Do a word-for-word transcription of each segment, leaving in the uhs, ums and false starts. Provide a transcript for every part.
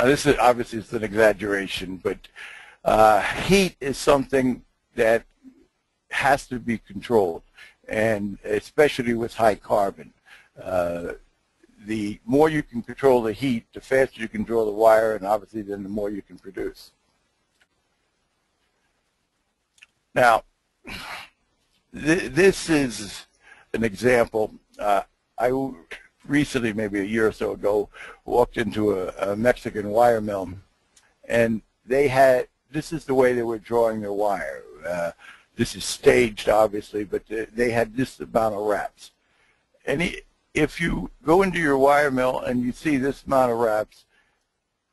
Now, this is obviously it's an exaggeration, but uh, heat is something that has to be controlled, and especially with high carbon. Uh, the more you can control the heat, the faster you can draw the wire, and obviously then the more you can produce. Now, th this is an example. Uh, I recently, maybe a year or so ago, walked into a, a Mexican wire mill, and they had, this is the way they were drawing their wire. Uh, this is staged, obviously, but they had this amount of wraps. And it, if you go into your wire mill and you see this amount of wraps,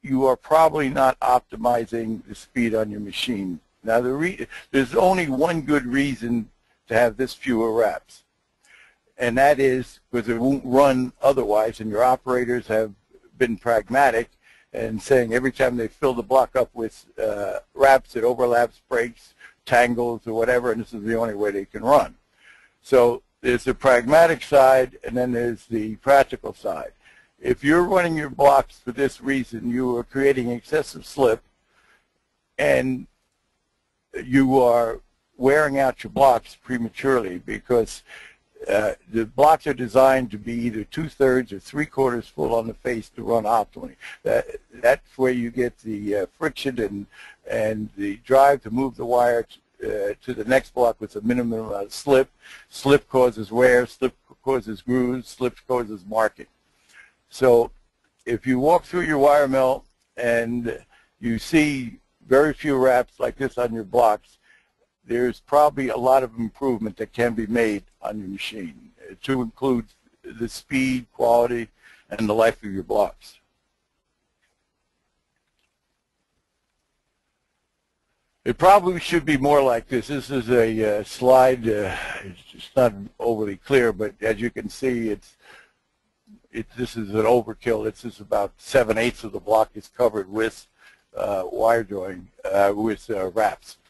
you are probably not optimizing the speed on your machine. Now, the re there's only one good reason to have this fewer wraps, and that is because it won't run otherwise, and your operators have been pragmatic and saying every time they fill the block up with uh, wraps, it overlaps, breaks, tangles, or whatever, and this is the only way they can run. So there's the pragmatic side, and then there's the practical side. If you're running your blocks for this reason, you are creating excessive slip, and you are wearing out your blocks prematurely, because Uh, the blocks are designed to be either two-thirds or three-quarters full on the face to run optimally. That, that's where you get the uh, friction and, and the drive to move the wire uh, to the next block with a minimum amount of slip. Slip causes wear, slip causes grooves, slip causes marking. So if you walk through your wire mill and you see very few wraps like this on your blocks, there's probably a lot of improvement that can be made on your machine, to include the speed, quality, and the life of your blocks. It probably should be more like this. This is a uh, slide. Uh, it's not overly clear, but as you can see, it's it, this is an overkill. This is about seven eighths of the block is covered with uh, wire drawing, uh, with uh, wraps.